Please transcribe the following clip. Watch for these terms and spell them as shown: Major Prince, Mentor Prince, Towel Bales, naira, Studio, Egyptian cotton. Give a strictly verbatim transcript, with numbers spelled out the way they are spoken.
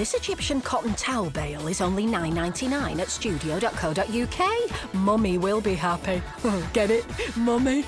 This Egyptian cotton towel bale is only nine ninety-nine at studio dot co dot U K. Mummy will be happy. Get it? Mummy.